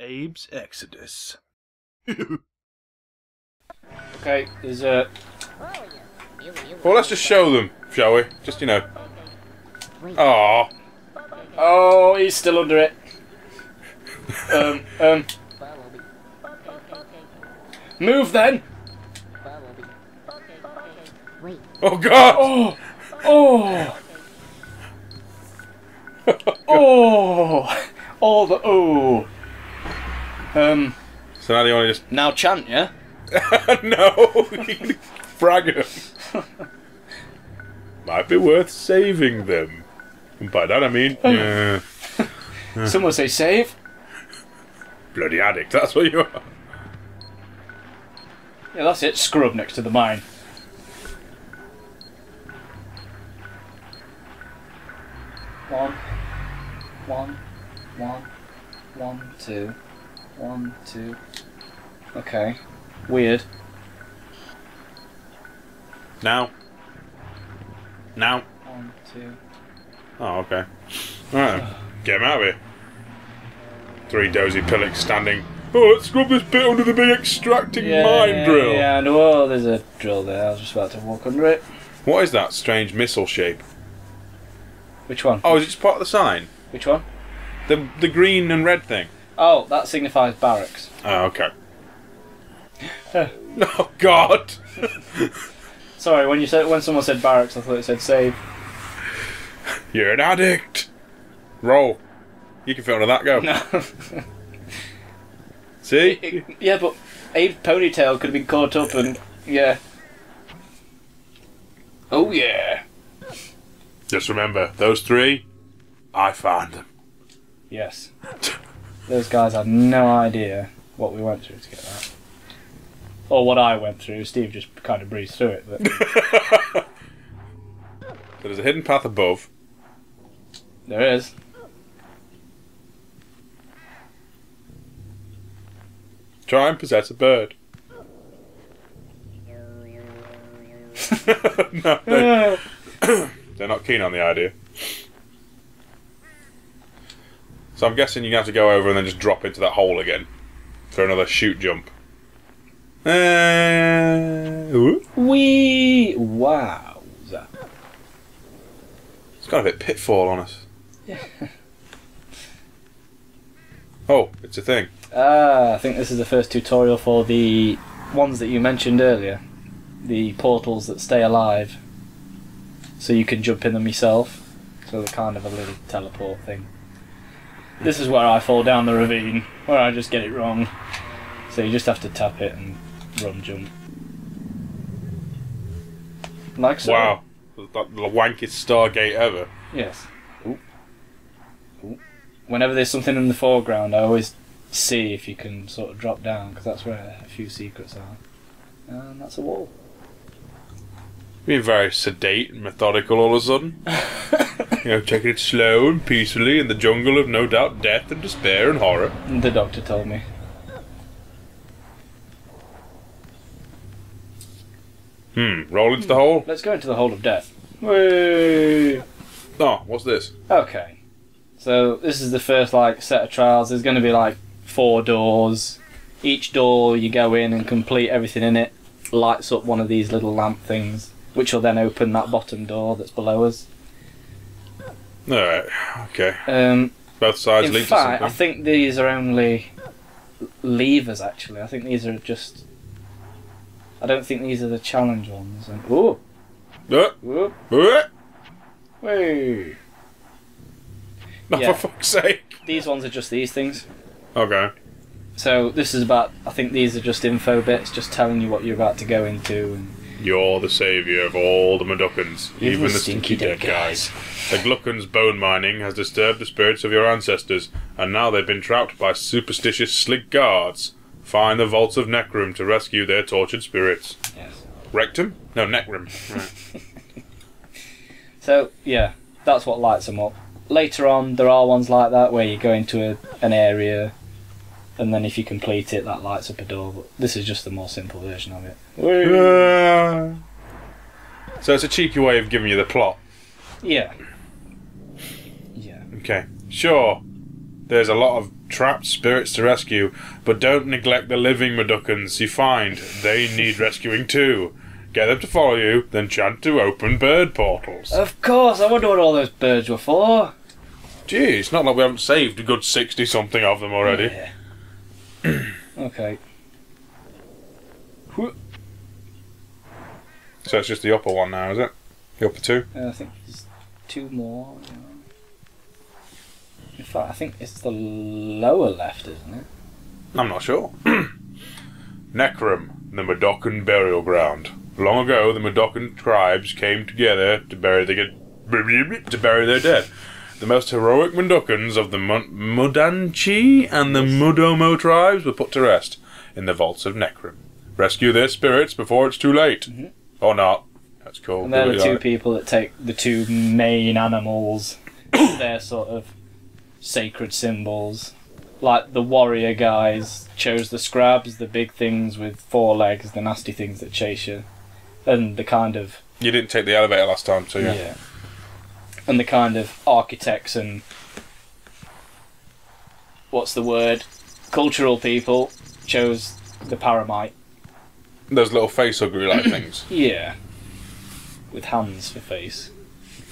Abe's Exoddus. Okay, there's a... Well, let's just show them, shall we? Just, you know. Aww. Oh, he's still under it. Move then! Oh god! Oh! Oh! Oh! All the oh! So now they want to just... Now chant, yeah? No! Frag them! Might be worth saving them. And by that I mean... Yeah. Someone say save? Bloody addict, that's what you are. Yeah, that's it. Scrub next to the mine. One, two. Okay. Weird. Now. One, two. Oh, okay. Alright, get him out of here. Three dozy pillocks standing. Oh, let's scrub this bit under the big extracting mine drill. Yeah, I know. Oh, there's a drill there. I was just about to walk under it. What is that strange missile shape? Which one? Oh, is it just part of the sign? Which one? The green and red thing. Oh, that signifies barracks. Oh, okay. Oh God! Sorry, when someone said barracks, I thought it said save. You're an addict. Roll. You can feel under that go. No. See? Yeah, but Abe's ponytail could have been caught up and... Yeah. Oh, yeah. Just remember, those three, I found them. Yes. Those guys had no idea what we went through to get that. Or what I went through. Steve just kind of breezed through it. But... There's a hidden path above. There is. Try and possess a bird. No, they're not keen on the idea. So I'm guessing you have to go over and then just drop into that hole again for another shoot jump. Wee! Wow! It's got a bit pitfall on us. Yeah. Oh, it's a thing. Ah, I think this is the first tutorial for the ones that you mentioned earlier. The portals that stay alive. So you can jump in them yourself. So they're kind of a little teleport thing. This is where I fall down the ravine, where I just get it wrong. So you just have to tap it and run jump. Like so. Wow, that's the wankest Stargate ever. Yes. Ooh. Ooh. Whenever there's something in the foreground, I always see if you can sort of drop down, because that's where a few secrets are. And that's a wall. Being very sedate and methodical all of a sudden. You know, taking it slow and peacefully in the jungle of no doubt death and despair and horror. The doctor told me. Roll into the hole. Let's go into the hole of death. Whee! Oh, what's this? Okay. So this is the first set of trials. There's going to be 4 doors. Each door you go in and complete everything in it. Lights up one of these little lamp things, which will then open that bottom door that's below us. Alright, okay. Both sides lead to something. In fact, I think these are only levers, actually. I think these are just... I don't think these are the challenge ones. And... Ooh! Whee! No, yeah. For fuck's sake. These ones are just these things. Okay. So this is about, I think these are just info bits, just telling you what you're about to go into. And you're the saviour of all the Mudokons, even the stinky dead guys. The Glukkons' bone mining has disturbed the spirits of your ancestors, and now they've been trapped by superstitious Slig guards. Find the vaults of Necrum to rescue their tortured spirits. Yes. Rectum? No, Necrum. Right. So, yeah, that's what lights them up. Later on, there are ones like that where you go into an area, and then if you complete it, that lights up a door. But this is just the more simple version of it. So it's a cheeky way of giving you the plot. Yeah. Okay. Sure. There's a lot of trapped spirits to rescue, but don't neglect the living Mudokons you find. They need rescuing too. Get them to follow you, then chant to open bird portals. Of course, I wonder what all those birds were for. Gee, it's not like we haven't saved a good 60-something of them already. Yeah. Okay. So it's just the upper one now, is it? The upper two? I think there's two more. In fact, I think it's the lower left, isn't it? I'm not sure. Necrum, the Mudokan burial ground. Long ago, the Mudokan tribes came together to bury their dead. The most heroic Mendukans of the Mudanchi and the Mudomo tribes were put to rest in the vaults of Necrum. Rescue their spirits before it's too late. Mm-hmm. Or not. That's cool. And they're the two people that take the two main animals. They're sort of sacred symbols. Like the warrior guys chose the scrabs, the big things with four legs, the nasty things that chase you. And the kind of... You didn't take the elevator last time, so yeah. And the kind of architects and what's the word? Cultural people chose the paramite. Those little face huggery like things. Yeah. With hands for face.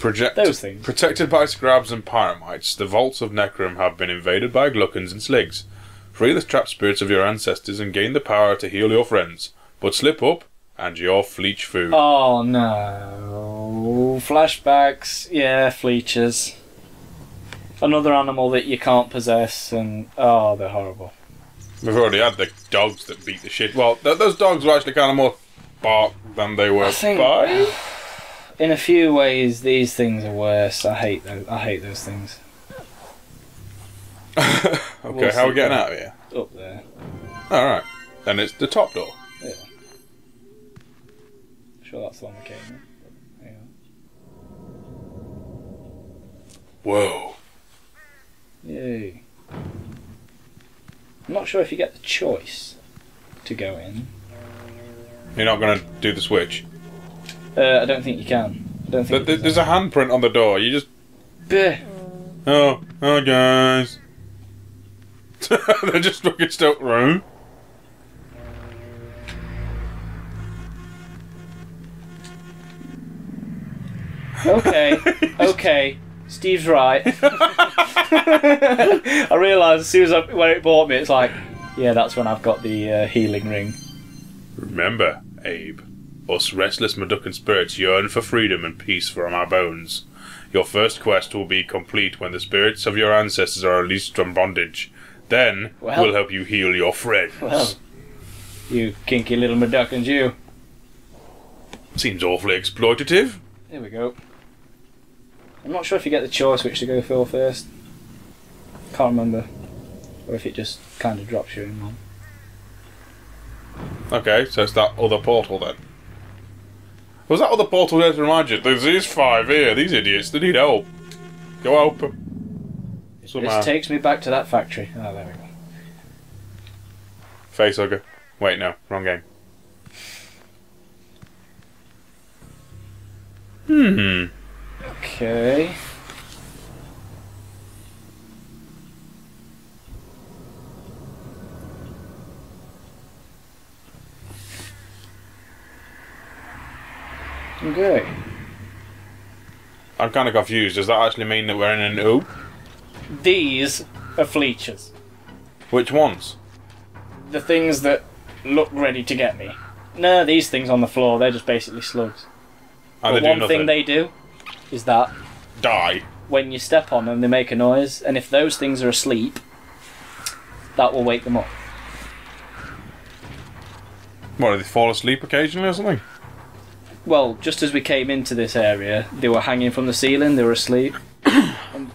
Those things. Protected by scrabs and paramites, the vaults of Necrum have been invaded by Glukkons and Sligs. Free the trapped spirits of your ancestors and gain the power to heal your friends. But slip up and your fleech food. Oh no. Flashbacks, yeah, fleeches. Another animal that you can't possess, and oh, they're horrible. We've already had the dogs that beat the shit. Well, those dogs were actually kind of more bark than they were bite. In a few ways, these things are worse. I hate those things. Okay, we'll how are we getting out of here? Up there. All right, and it's the top door. Yeah. I'm sure that's the one we came in. Whoa. Yay. I'm not sure if you get the choice to go in. You're not going to do the switch? I don't think you can. I don't think there's a handprint on the door. You just... Bleh. Oh, hi guys. They're just fucking stuck room. Okay, okay. Steve's right. I realised as soon as when it bought me, it's like, yeah, that's when I've got the healing ring. Remember, Abe, us restless Mudokan spirits yearn for freedom and peace from our bones. Your first quest will be complete when the spirits of your ancestors are released from bondage. Then we'll help you heal your friends. Well, you kinky little Mudokans, you. Seems awfully exploitative. Here we go. I'm not sure if you get the choice which to go for first. Can't remember. Or if it just kind of drops you in one. Okay, so it's that other portal then. Was that other portal there to remind you? There's these five here, these idiots, they need help. Go help them. Somehow. This takes me back to that factory. Oh, there we go. Facehugger. Wait, no, wrong game. Hmm. Okay. Okay. I'm kind of confused. Does that actually mean that we're in an oop? These are fleeches. Which ones? The things that look ready to get me. No, these things on the floor, they're just basically slugs. And but one thing they do... is that die when you step on them they make a noise, and if those things are asleep that will wake them up. What, do they fall asleep occasionally or something? Well, just as we came into this area they were hanging from the ceiling, they were asleep.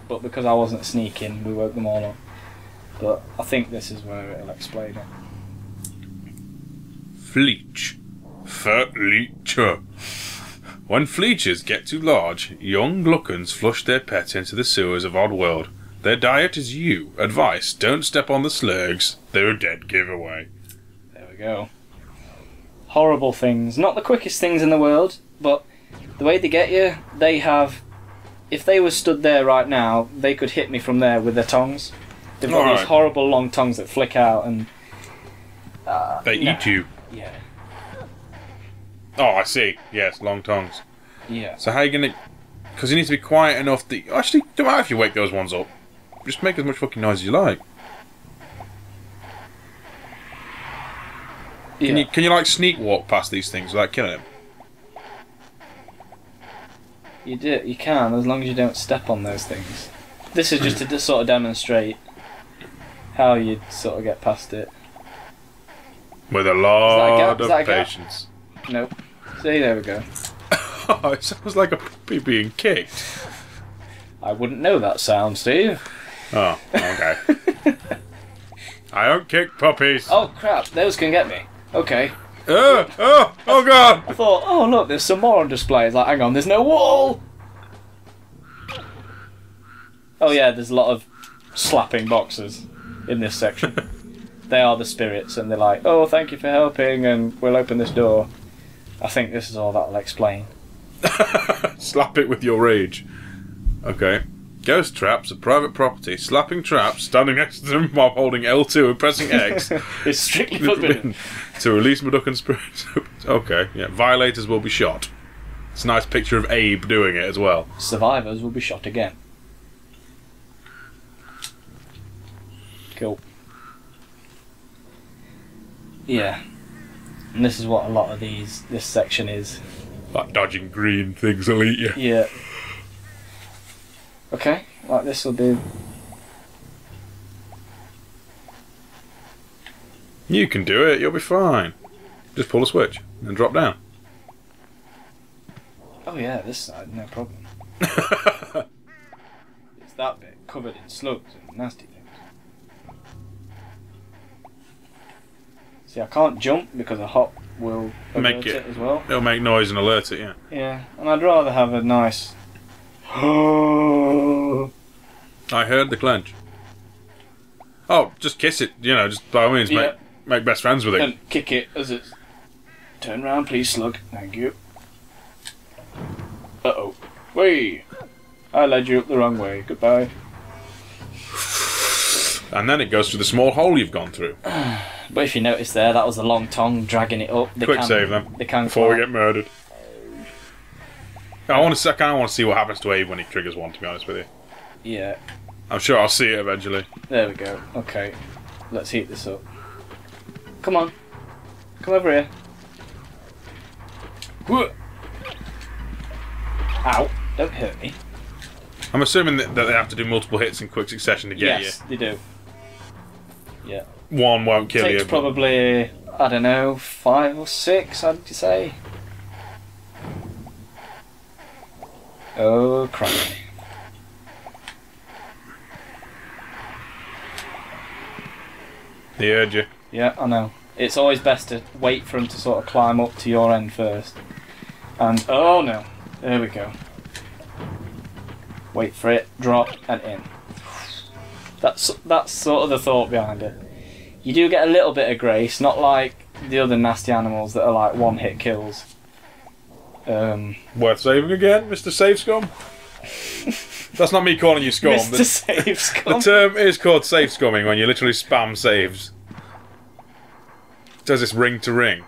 But because I wasn't sneaking we woke them all up. But I think this is where it'll explain it. Fleech. Fleecher. When fleeches get too large, young Glukkons flush their pet into the sewers of Oddworld. Their diet is you. Advice, don't step on the slurgs. They're a dead giveaway. There we go. Horrible things. Not the quickest things in the world, but the way they get you, they have... If they were stood there right now, they could hit me from there with their tongs. They've got these horrible long tongues that flick out and... they eat you. Yeah. Oh, I see. Yes, long tongues. Yeah. So how are you going to... Because you need to be quiet enough that... Actually, don't matter if you wake those ones up. Just make as much fucking noise as you like. Yeah. Can you like, sneak walk past these things without killing them? You can, as long as you don't step on those things. This is just to sort of demonstrate how you'd sort of get past it. With a lot of patience. Nope. See, there we go. Oh, it sounds like a puppy being kicked. I wouldn't know that sound, Steve. Oh, okay. I don't kick puppies. Oh, crap. Those can get me. Okay. Oh, God. I thought, oh, look, there's some more on display. It's like, hang on, there's no wall. Oh, yeah, there's a lot of slapping boxes in this section. They are the spirits, and they're like, oh, thank you for helping, and we'll open this door. I think this is all that'll explain. Slap it with your rage. Okay. Ghost traps are private property. Slapping traps, standing next to them while holding L2 and pressing X. It's strictly forbidden. To release Mudokan spirits. Okay, yeah. Violators will be shot. It's a nice picture of Abe doing it as well. Survivors will be shot again. Cool. Yeah. And this is what a lot of this section is. Like dodging green things will eat you. Yeah. Okay, like this will do. You can do it, you'll be fine. Just pull a switch and drop down. Oh yeah, this side, no problem. It's that bit covered in slugs and nasty things. See, I can't jump because a hop will alert it as well. It'll make noise and alert it, yeah. Yeah, and I'd rather have a nice... I heard the clench. Oh, just kiss it, you know, just by all means, yeah. make best friends with it. And kick it as it's... Turn round, please, slug. Thank you. Uh-oh. Whee! I led you up the wrong way. Goodbye. And then it goes through the small hole you've gone through. But if you notice there, that was a long tongue dragging it up. Quick save them. They can before we get murdered. I kind of want to see what happens to Abe when he triggers one, to be honest with you. Yeah. I'm sure I'll see it eventually. There we go. Okay. Let's heat this up. Come on. Come over here. Ow. Don't hurt me. I'm assuming that they have to do multiple hits in quick succession to get you. Yes, they do. Yeah. One won't kill you. It takes probably, I don't know, 5 or 6, I'd say. Oh, crap. They heard you. Yeah, I know. It's always best to wait for them to sort of climb up to your end first. And, oh no, there we go. Wait for it, drop, and in. That's sort of the thought behind it. You do get a little bit of grace, not like the other nasty animals that are like one-hit kills. Worth saving again, Mr. Save Scum? That's not me calling you scum. Mr. Save Scum? The term is called save scumming when you literally spam saves. It says it's ring to ring.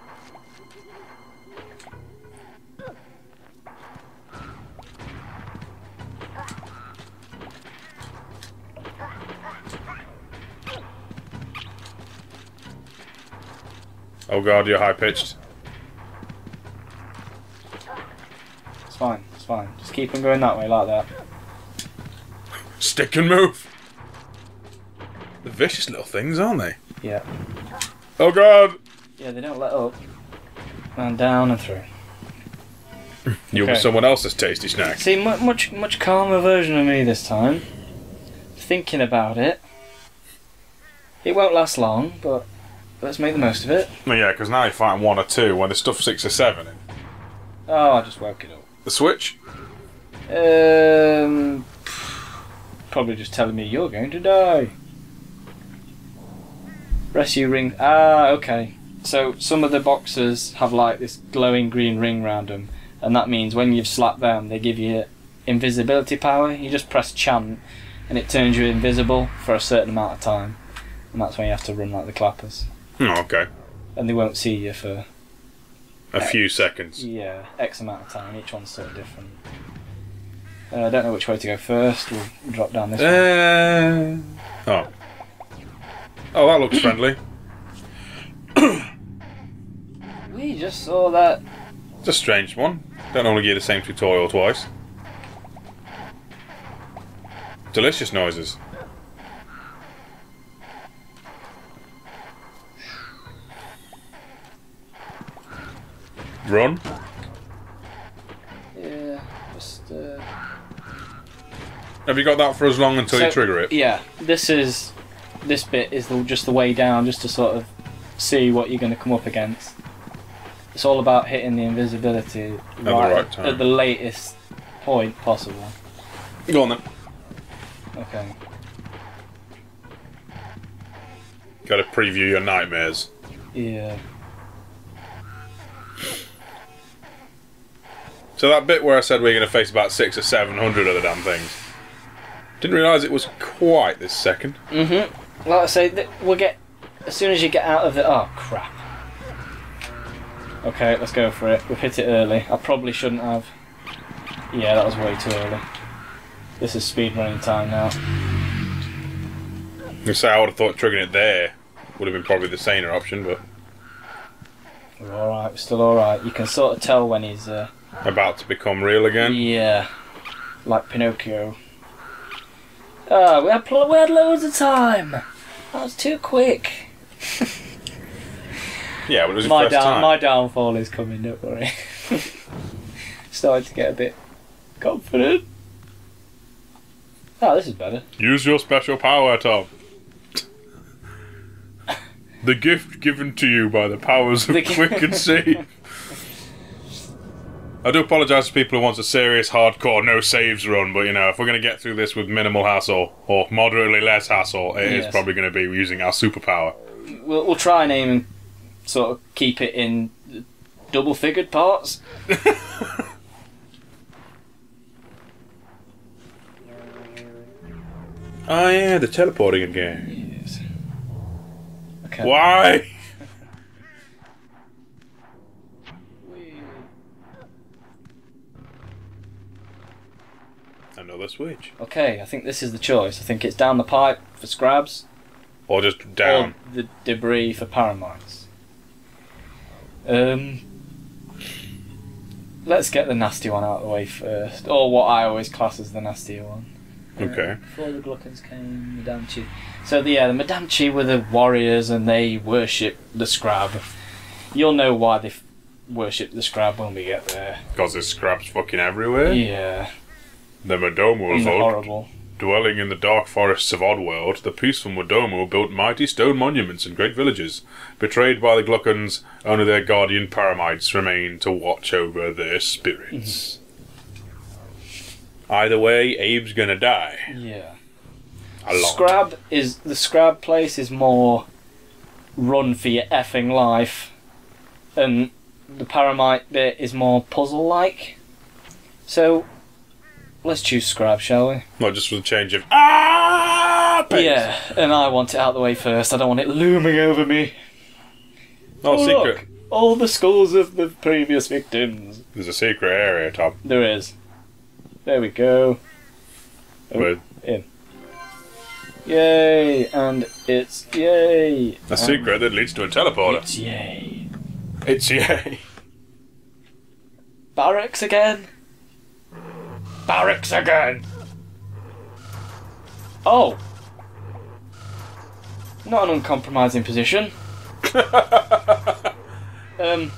Oh god, you're high-pitched. It's fine, it's fine. Just keep on going that way, like that. Stick and move! They're vicious little things, aren't they? Yeah. Oh god! Yeah, they don't let up. And down and through. You'll be someone else's tasty snack. See, much calmer version of me this time. Thinking about it. It won't last long, but... Let's make the most of it. Well, yeah, because now you're fighting 1 or 2 when there's stuff 6 or 7 in. Oh, I just woke it up. The switch? Probably just telling me you're going to die. Rescue ring. Ah, okay. So some of the boxes have like this glowing green ring round them, and that means when you've slapped them, they give you invisibility power. You just press chant, and it turns you invisible for a certain amount of time, and that's when you have to run like the clappers. Oh, okay. And they won't see you for a few seconds. Yeah, X amount of time. Each one's sort of different. I don't know which way to go first. We'll drop down this way. Oh. Oh, that looks friendly. We just saw that. It's a strange one. Don't normally get the same tutorial twice. Delicious noises. Run. Yeah, just... Have you got that for as long until you trigger it? Yeah, this bit is just the way down, just to sort of see what you're going to come up against. It's all about hitting the invisibility at the right time, at the latest point possible. Go on then. Okay. Got to preview your nightmares. Yeah. So that bit where I said we're going to face about 600 or 700 of the damn things. Didn't realise it was quite this second. Mm-hmm. Like I say, we'll get... As soon as you get out of the... Oh, crap. Okay, let's go for it. We've hit it early. I probably shouldn't have. Yeah, that was way too early. This is speedrunning time now. I would have thought triggering it there would have been probably the saner option, but... We're alright, we're still alright. You can sort of tell when he's... about to become real again? Yeah. Like Pinocchio. Oh, we had loads of time! That was too quick. Yeah, but it was my first time. My downfall is coming, don't worry. Starting to get a bit confident. Oh, this is better. Use your special power, Tom. The gift given to you by the powers of Quick and Save. I do apologise to people who want a serious, hardcore, no saves run, but you know, if we're going to get through this with minimal hassle, or moderately less hassle, it is probably going to be using our superpower. We'll try and aim and sort of keep it in double-figured parts. Oh yeah, the teleporting again. Yes. Okay. Why? Another switch. Okay, I think this is the choice. I think it's down the pipe for scrabs. Or just down. Or the debris for paramites. Let's get the nasty one out of the way first. Or what I always class as the nastier one. Okay. Before the Glukkons came, Mudanchi. So the Mudanchi were the warriors, and they worship the scrab. You'll know why they worship the scrab when we get there. Because there's scrabs fucking everywhere? Yeah. The Mudomo of old, dwelling in the dark forests of Oddworld, the peaceful Mudomo built mighty stone monuments and great villages. Betrayed by the Glukkons, only their guardian paramites remain to watch over their spirits. Either way, Abe's gonna die. Yeah. A lot. The scrab place is more run for your effing life, and the paramite bit is more puzzle-like. So. Let's choose scrab, shall we? Not just for the change of pains. Yeah, and I want it out of the way first. I don't want it looming over me. Not a secret. Look, all the skulls of the previous victims. There's a secret area, Tom. There is. There we go. Oh, we're in. Yay! And it's yay. A secret that leads to a teleporter. It's yay. It's yay. Barracks again. Barracks again! Oh! Not an uncompromising position. I'm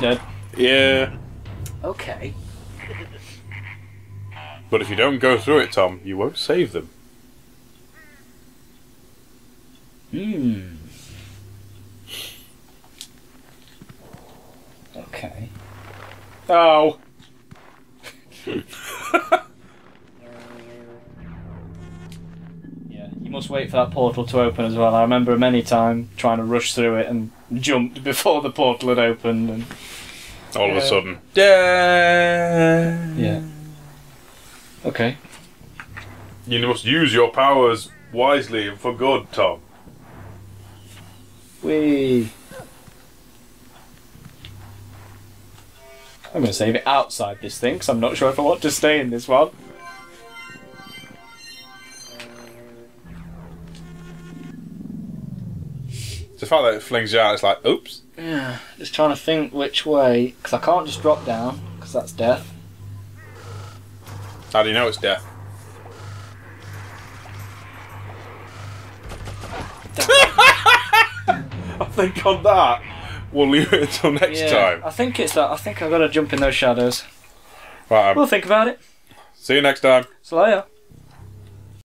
dead. Yeah. Okay. But if you don't go through it, Tom, you won't save them. Hmm. Okay. Oh! Yeah, you must wait for that portal to open as well. I remember many times trying to rush through it and jumped before the portal had opened. And all of a sudden. Yeah. Okay. You must use your powers wisely and for good, Tom. Whee. I'm going to save it outside this thing because I'm not sure if I want to stay in this one. The fact that it flings you out, it's like, oops. Yeah, just trying to think which way, because I can't just drop down, because that's death. How do you know it's death? I think on that, we'll leave it until next time. I think it's that. I think I've got to jump in those shadows. Right. We'll think about it. See you next time. See you later.